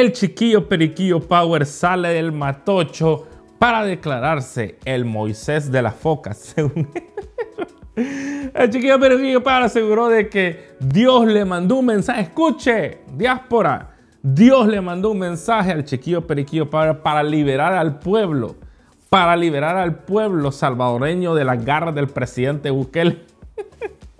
el chiquillo Periquillo Power sale del matocho para declararse el Moisés de las focas, según él. El chiquillo Periquillo Power aseguró de que Dios le mandó un mensaje. Escuche, diáspora. Dios le mandó un mensaje al chiquillo Periquillo Power para liberar al pueblo. Para liberar al pueblo salvadoreño de las garras del presidente Bukele.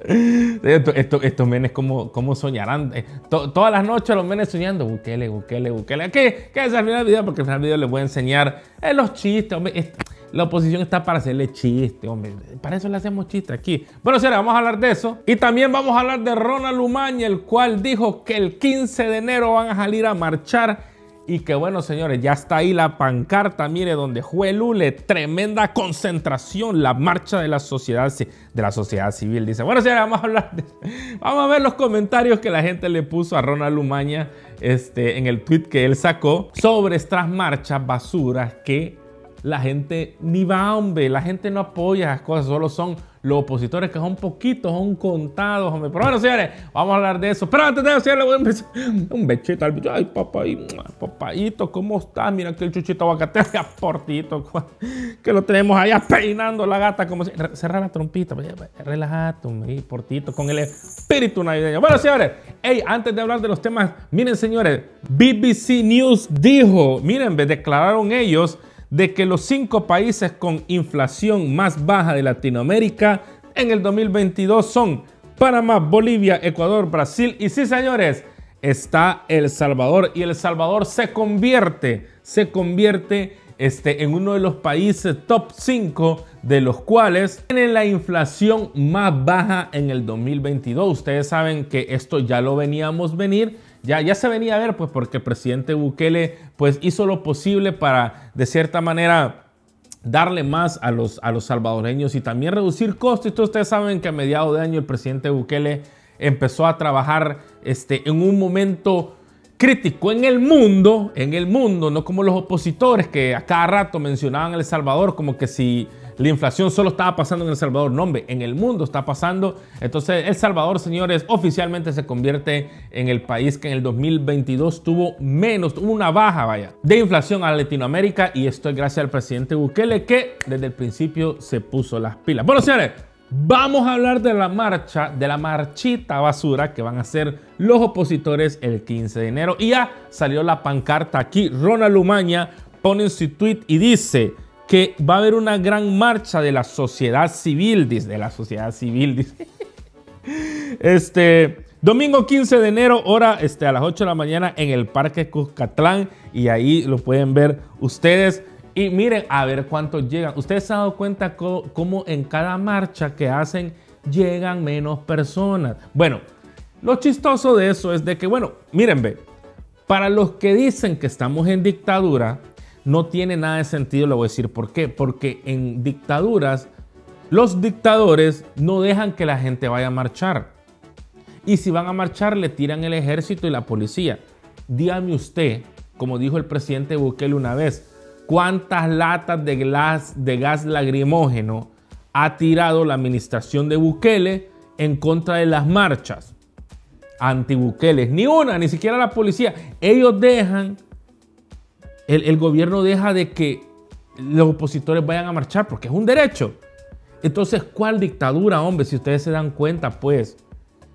Estos menes como soñarán. Todas las noches los menes soñando. Bukele, Bukele, Bukele. ¿Qué es al final del video? Porque al final del video les voy a enseñar los chistes. Hombre. La oposición está para hacerle chistes, hombre. Para eso le hacemos chistes aquí. Bueno, señores, vamos a hablar de eso. Y también vamos a hablar de Ronald Umaña, el cual dijo que el 15 de enero van a salir a marchar. Y que bueno, señores, ya está ahí la pancarta, mire, donde fue Lule, tremenda concentración, la marcha de la sociedad civil. Dice, bueno, señores, vamos a ver los comentarios que la gente le puso a Ronald Umaña en el tweet que él sacó sobre estas marchas basuras que la gente ni va, hombre, la gente no apoya esas cosas, solo son los opositores que son poquitos, son contados, hombre. Pero bueno, señores, vamos a hablar de eso. Pero antes de eso, le voy a empezar un bechito al bicho. Ay, papayito, ¿cómo estás? Mira que el chuchito aguacate, aportito, que lo tenemos allá peinando la gata. Como si... Cerra la trompita, relajate, hombre, portito, con el espíritu navideño. Bueno, señores, hey, antes de hablar de los temas, miren, señores, BBC News dijo, miren, declararon ellos de que los 5 países con inflación más baja de Latinoamérica en el 2022 son Panamá, Bolivia, Ecuador, Brasil y sí, señores, está El Salvador. Y El Salvador se convierte en uno de los países top 5 de los cuales tiene la inflación más baja en el 2022. Ustedes saben que esto ya lo veníamos venir. Ya se venía a ver, pues, porque el presidente Bukele, pues, hizo lo posible para, de cierta manera, darle más a los salvadoreños y también reducir costos. Y todos ustedes saben que a mediados de año el presidente Bukele empezó a trabajar en un momento crítico en el mundo, no como los opositores que a cada rato mencionaban a El Salvador como que si la inflación solo estaba pasando en El Salvador. No, hombre, en el mundo está pasando. Entonces, El Salvador, señores, oficialmente se convierte en el país que en el 2022 tuvo una baja, vaya, de inflación a Latinoamérica. Y esto es gracias al presidente Bukele, que desde el principio se puso las pilas. Bueno, señores, vamos a hablar de la marcha, de la marchita basura que van a hacer los opositores el 15 de enero. Y ya salió la pancarta aquí. Ronald Umaña pone en su tweet y dice que va a haber una gran marcha de la sociedad civil, dice. Domingo 15 de enero, hora a las 8 de la mañana en el Parque Cuscatlán. Y ahí lo pueden ver ustedes. Y miren, a ver cuántos llegan. Ustedes se han dado cuenta cómo en cada marcha que hacen llegan menos personas. Bueno, lo chistoso de eso es de que, bueno, miren, ve, para los que dicen que estamos en dictadura, no tiene nada de sentido, le voy a decir por qué. Porque en dictaduras, los dictadores no dejan que la gente vaya a marchar. Y si van a marchar, le tiran el ejército y la policía. Dígame usted, como dijo el presidente Bukele una vez, ¿cuántas latas de gas lacrimógeno ha tirado la administración de Bukele en contra de las marchas anti-Bukeles? Ni una, ni siquiera la policía. Ellos dejan... El gobierno deja de que los opositores vayan a marchar porque es un derecho. Entonces, ¿cuál dictadura, hombre? Si ustedes se dan cuenta, pues,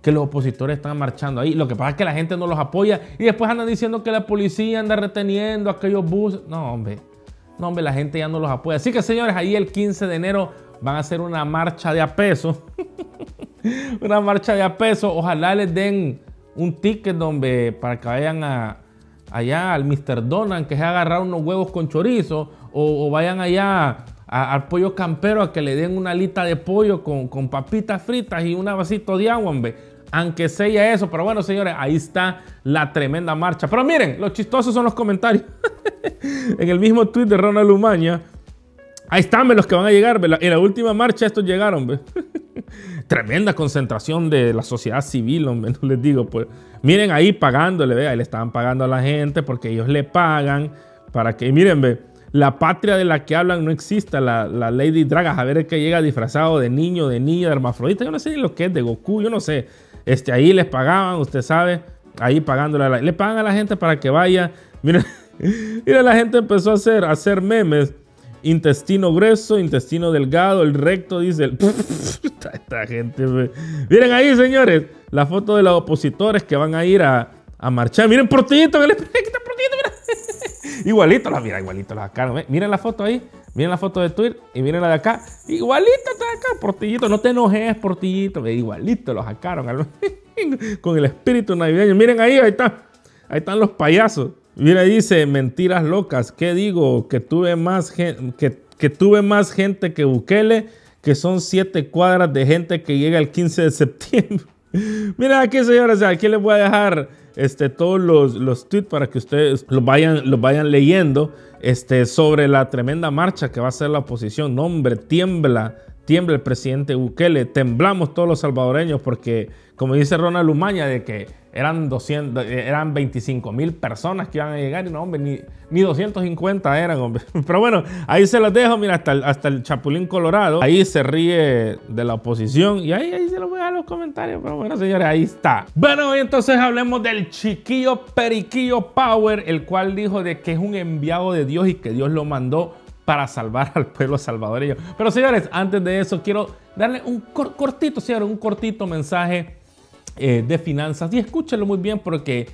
que los opositores están marchando ahí. Lo que pasa es que la gente no los apoya y después andan diciendo que la policía anda reteniendo aquellos buses. No, hombre. No, hombre, la gente ya no los apoya. Así que, señores, ahí el 15 de enero van a hacer una marcha de a peso. Una marcha de a peso. Ojalá les den un ticket, hombre, para que vayan a... allá al Mr. Donald, que se agarrar unos huevos con chorizo, o vayan allá al Pollo Campero a que le den una alita de pollo con papitas fritas y un vasito de agua, hombre. Aunque sea eso, pero bueno, señores, ahí está la tremenda marcha. Pero miren, los chistosos son los comentarios. En el mismo tweet de Ronald Umaña, ahí están los que van a llegar, ¿verdad? En la última marcha estos llegaron, hombre. Tremenda concentración de la sociedad civil, hombre, no les digo, pues. Miren ahí pagándole, vea, le estaban pagando a la gente porque ellos le pagan para que, miren, ve, la patria de la que hablan no existe, la Lady Draga, a ver el que llega disfrazado de niño, de niña, de hermafrodita, yo no sé ni lo que es, de Goku, yo no sé. Ahí les pagaban, usted sabe, ahí pagándole a la... Le pagan a la gente para que vaya. Mira, mira, la gente empezó a hacer memes. Intestino grueso, intestino delgado, el recto, dice el... Esta gente... Miren ahí, señores, la foto de los opositores que van a ir a marchar. Miren Portillito, que le... Igualito las, mira, igualito las acá. Miren la foto ahí, miren la foto de Twitter y miren la de acá. Igualito está acá, Portillito. No te enojes, Portillito. Igualito los sacaron con el espíritu navideño. Miren ahí, ahí está. Ahí están los payasos. Mira, dice, mentiras locas. ¿Qué digo? Que tuve más gente que Bukele, que son 7 cuadras de gente que llega el 15 de septiembre. Mira aquí, señores, aquí les voy a dejar todos los tweets para que ustedes los vayan leyendo sobre la tremenda marcha que va a hacer la oposición. No, hombre, tiembla el presidente Bukele, temblamos todos los salvadoreños porque, como dice Ronald Umaña, de que eran 25,000 personas que iban a llegar y no, hombre, ni 250 eran, hombre. Pero bueno, ahí se los dejo, mira, hasta el Chapulín Colorado, ahí se ríe de la oposición y ahí se los voy a dejar los comentarios, pero bueno, señores, ahí está. Bueno, y entonces hablemos del chiquillo Periquillo Power, el cual dijo de que es un enviado de Dios y que Dios lo mandó para salvar al pueblo salvadoreño. Pero señores, antes de eso quiero darle un cortito, señores, un cortito mensaje de finanzas. Y escúchelo muy bien porque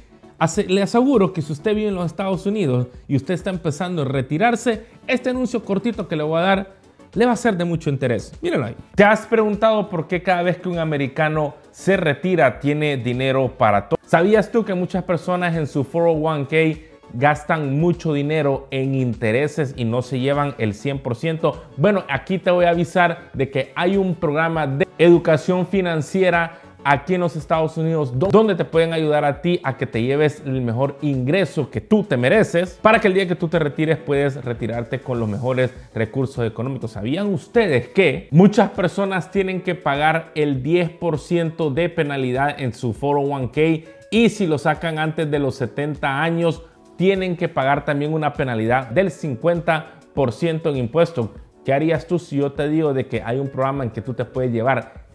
le aseguro que si usted vive en los Estados Unidos y usted está empezando a retirarse, este anuncio cortito que le voy a dar le va a ser de mucho interés. Mírenlo ahí. ¿Te has preguntado por qué cada vez que un americano se retira tiene dinero para todo? ¿Sabías tú que muchas personas en su 401k gastan mucho dinero en intereses y no se llevan el 100%. Bueno, aquí te voy a avisar de que hay un programa de educación financiera aquí en los Estados Unidos donde te pueden ayudar a ti a que te lleves el mejor ingreso que tú te mereces para que el día que tú te retires puedes retirarte con los mejores recursos económicos. ¿Sabían ustedes que muchas personas tienen que pagar el 10% de penalidad en su 401k y si lo sacan antes de los 70 años tienen que pagar también una penalidad del 50% en impuestos? ¿Qué harías tú si yo te digo de que hay un programa en que tú te puedes llevar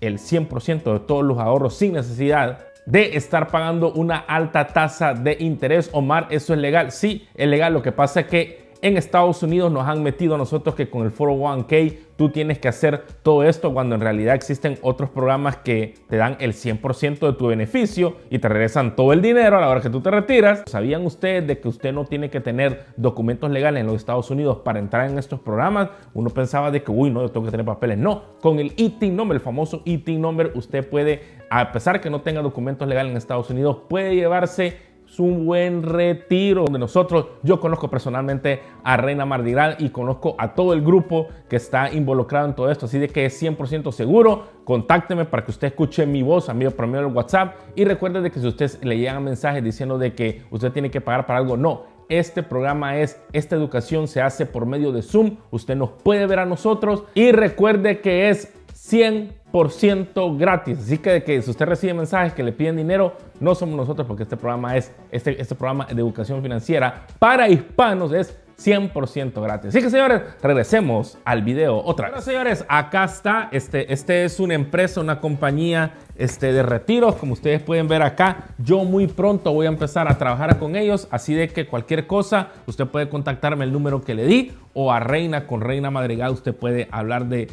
el 100% de todos los ahorros sin necesidad de estar pagando una alta tasa de interés? Omar, ¿eso es legal? Sí, es legal. Lo que pasa es que en Estados Unidos nos han metido a nosotros que con el 401k tú tienes que hacer todo esto cuando en realidad existen otros programas que te dan el 100% de tu beneficio y te regresan todo el dinero a la hora que tú te retiras. ¿Sabían ustedes de que usted no tiene que tener documentos legales en los Estados Unidos para entrar en estos programas? Uno pensaba de que, uy, no, yo tengo que tener papeles. No, con el ITIN number, el famoso ITIN number, usted puede, a pesar que no tenga documentos legales en Estados Unidos, puede llevarse un buen retiro. De nosotros, yo conozco personalmente a Reina Madrigal y conozco a todo el grupo que está involucrado en todo esto, así de que es 100% seguro. Contácteme para que usted escuche mi voz, a mí por medio del WhatsApp, y recuerde de que si usted le llegan mensajes diciendo de que usted tiene que pagar para algo, no. Este programa esta educación se hace por medio de Zoom, usted nos puede ver a nosotros y recuerde que es 100% gratis. Así que si usted recibe mensajes que le piden dinero, no somos nosotros, porque este programa este programa de educación financiera para hispanos es 100% gratis. Así que, señores, regresemos al video otra vez. Bueno, señores, acá está. Este es una empresa, una compañía de retiros, como ustedes pueden ver acá. Yo muy pronto voy a empezar a trabajar con ellos, así de que cualquier cosa usted puede contactarme el número que le di, o a Reina, con Reina Madrigal usted puede hablar de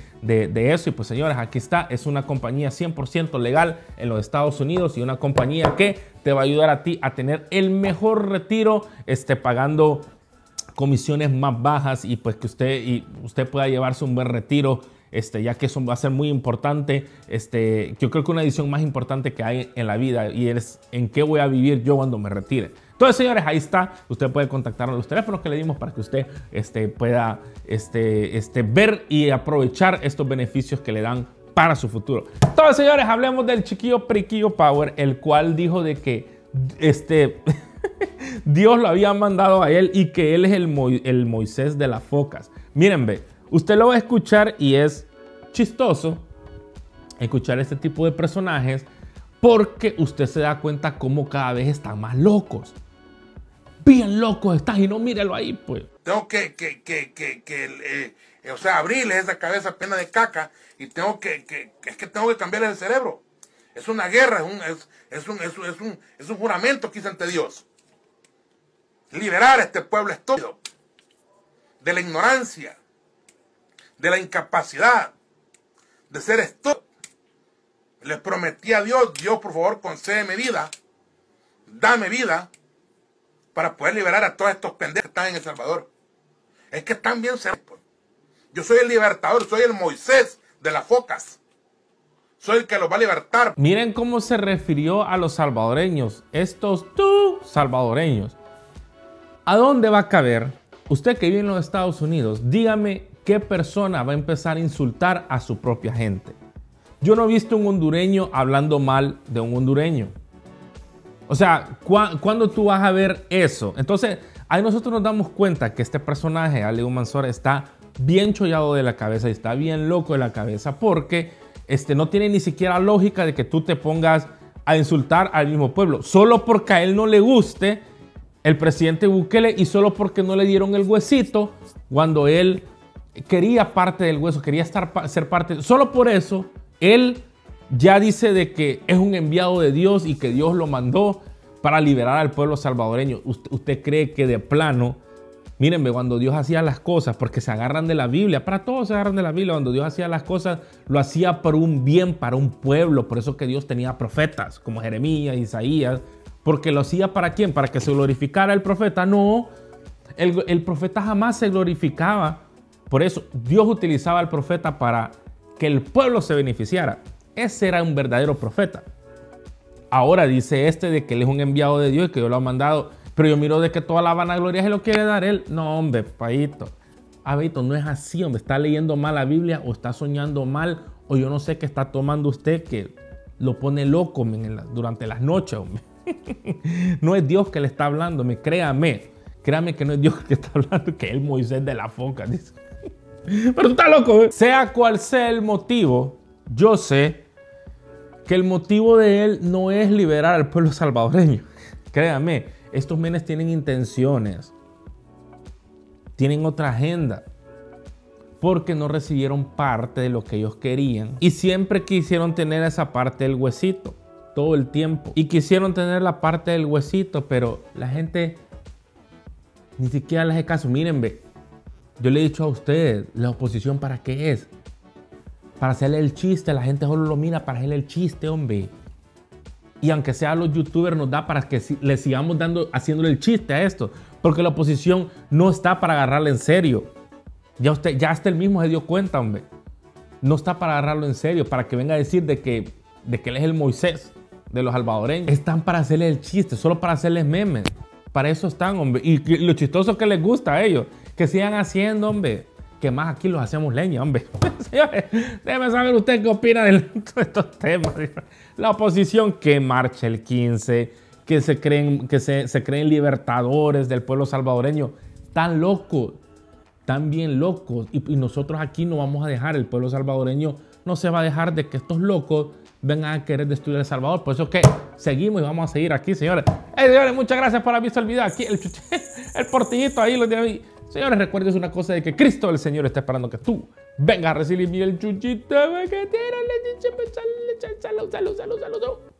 eso. Y pues, señores, aquí está. Es una compañía 100% legal en los Estados Unidos y una compañía que te va a ayudar a ti a tener el mejor retiro pagando comisiones más bajas y pues que usted pueda llevarse un buen retiro, ya que eso va a ser muy importante. Yo creo que una decisión más importante que hay en la vida y es en qué voy a vivir yo cuando me retire. Entonces, señores, ahí está. Usted puede contactarnos los teléfonos que le dimos para que usted pueda ver y aprovechar estos beneficios que le dan para su futuro. Entonces, señores, hablemos del chiquillo Periquillo Power, el cual dijo de que Dios lo había mandado a él y que él es el Moisés de las focas. Miren, ve, usted lo va a escuchar y es chistoso escuchar este tipo de personajes porque usted se da cuenta cómo cada vez están más locos. Bien locos están y no, mírelo ahí, pues. Tengo que o sea, abrirle esa cabeza plena de caca y tengo que cambiarle el cerebro. Es una guerra, es un juramento que hice ante Dios. Liberar a este pueblo estúpido de la ignorancia, de la incapacidad, de ser estúpido. Les prometí a Dios: Dios, por favor, concédeme vida, dame vida, para poder liberar a todos estos pendejos que están en El Salvador. Es que están bien cerrados. Yo soy el libertador, soy el Moisés de las focas. Soy el que los va a libertar. Miren cómo se refirió a los salvadoreños, estos salvadoreños. ¿A dónde va a caber? Usted que vive en los Estados Unidos, dígame qué persona va a empezar a insultar a su propia gente. Yo no he visto un hondureño hablando mal de un hondureño. O sea, ¿cuándo tú vas a ver eso? Entonces, ahí nosotros nos damos cuenta que este personaje, Alex Umanzor, está bien chollado de la cabeza y está bien loco de la cabeza, porque no tiene ni siquiera lógica de que tú te pongas a insultar al mismo pueblo. Solo porque a él no le guste el presidente Bukele y solo porque no le dieron el huesito cuando él quería parte del hueso, quería ser parte. Solo por eso, él ya dice de que es un enviado de Dios y que Dios lo mandó para liberar al pueblo salvadoreño. ¿Usted cree que de plano? Mírenme, cuando Dios hacía las cosas, porque se agarran de la Biblia, para todos se agarran de la Biblia, cuando Dios hacía las cosas, lo hacía por un bien, para un pueblo. Por eso que Dios tenía profetas como Jeremías, Isaías, porque lo hacía ¿para quién? Para que se glorificara el profeta. No, el profeta jamás se glorificaba. Por eso Dios utilizaba al profeta para que el pueblo se beneficiara. Ese era un verdadero profeta. Ahora dice de que él es un enviado de Dios y que Dios lo ha mandado. Pero yo miro de que toda la vanagloria se lo quiere dar él. No, hombre, paito. Abito, no es así, hombre. Está leyendo mal la Biblia o está soñando mal o yo no sé qué está tomando usted que lo pone loco durante las noches, hombre. No es Dios que le está hablando, hombre. Créame. Créame que no es Dios que está hablando, que es el Moisés de la foca, dice. Pero tú estás loco, hombre. Sea cual sea el motivo, yo sé que el motivo de él no es liberar al pueblo salvadoreño. Créame, estos menes tienen intenciones, tienen otra agenda, porque no recibieron parte de lo que ellos querían y siempre quisieron tener esa parte del huesito todo el tiempo y quisieron tener la parte del huesito, pero la gente ni siquiera les hace caso. Miren, ve, yo le he dicho a ustedes, la oposición ¿para qué es? Para hacerle el chiste. La gente solo lo mira para hacerle el chiste, hombre. Y aunque sea los youtubers, nos da para que le sigamos haciéndole el chiste a esto. Porque la oposición no está para agarrarle en serio. Ya usted, ya hasta él mismo se dio cuenta, hombre. No está para agarrarlo en serio, para que venga a decir de que él es el Moisés de los salvadoreños. Están para hacerle el chiste, solo para hacerles memes. Para eso están, hombre. Y lo chistoso que les gusta a ellos, que sigan haciendo, hombre. Que más aquí los hacemos leña, hombre. Señores, déjeme saber usted qué opina de estos temas. La oposición que marcha el 15, que se creen libertadores del pueblo salvadoreño. Tan locos, tan bien locos. Y nosotros aquí no vamos a dejar, el pueblo salvadoreño no se va a dejar de que estos locos vengan a querer destruir El Salvador. Por eso es que seguimos y vamos a seguir aquí, señores. Hey, señores, muchas gracias por haber visto el video. Aquí el portillito ahí, los de ahí. Señores, recuerden una cosa, de que Cristo el Señor está esperando que tú vengas a recibir el chuchito. Salud, salud, salud, salud.